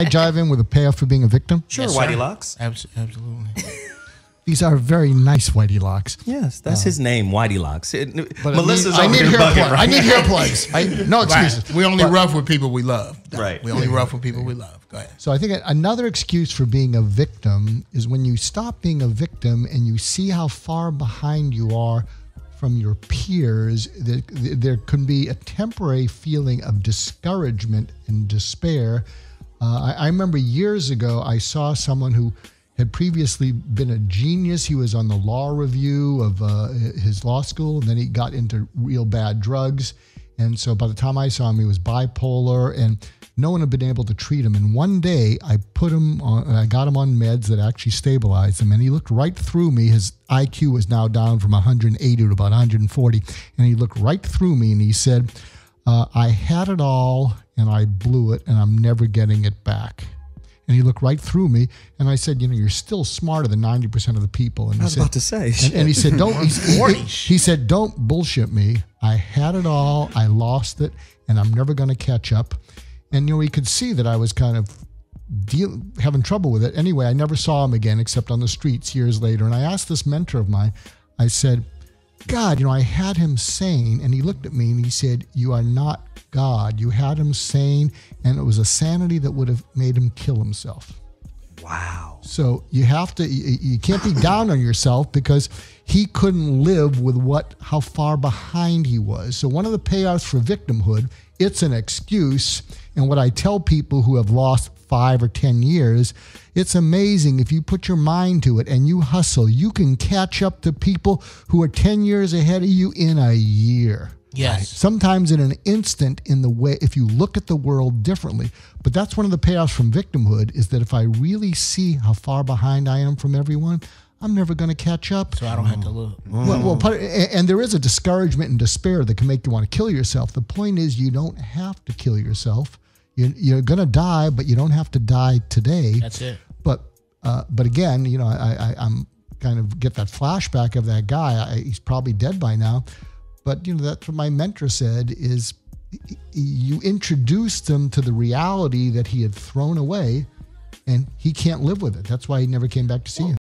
I jive in with a payoff for being a victim? Sure, yes, Whiteylocks. Absolutely. These are very nice Whiteylocks. Yes, that's his name, Whiteylocks. Melissa's over here bugging, right? I need hair plugs. No excuses. Right. We only rough with people we love. No, right. We only rough with people we love. Go ahead. So I think another excuse for being a victim is when you stop being a victim and you see how far behind you are from your peers, there can be a temporary feeling of discouragement and despair. I remember years ago, I saw someone who had previously been a genius. He was on the law review of his law school, and then he got into real bad drugs. And so by the time I saw him, he was bipolar, and no one had been able to treat him. And one day, I got him on meds that actually stabilized him, and he looked right through me. His IQ was now down from 180 to about 140, and he looked right through me, and he said, I had it all and I blew it and I'm never getting it back. And he looked right through me and I said, you know, you're still smarter than 90% of the people. And I was about to say. And he said, don't bullshit me. I had it all, I lost it, and I'm never going to catch up. And, you know, he could see that I was kind of having trouble with it. Anyway, I never saw him again except on the streets years later. And I asked this mentor of mine, I said, God, you know, I had him sane, and he looked at me and he said, you are not God. You had him sane, and it was a sanity that would have made him kill himself. Wow. So you have to, you can't be down on yourself, because he couldn't live with how far behind he was. So one of the payoffs for victimhood, it's an excuse. And what I tell people who have lost 5 or 10 years, it's amazing. If you put your mind to it and you hustle, you can catch up to people who are 10 years ahead of you in a year. Yes. Right? Sometimes in an instant, in the way, if you look at the world differently. But that's one of the payoffs from victimhood, is that if I really see how far behind I am from everyone, I'm never going to catch up. So I don't have to look. Well, and there is a discouragement and despair that can make you want to kill yourself. The point is, you don't have to kill yourself. You're going to die, but you don't have to die today. That's it. But again, you know, I'm kind of get that flashback of that guy. He's probably dead by now. But, you know, that's what my mentor said, is you introduced him to the reality that he had thrown away, and he can't live with it. That's why he never came back to see you.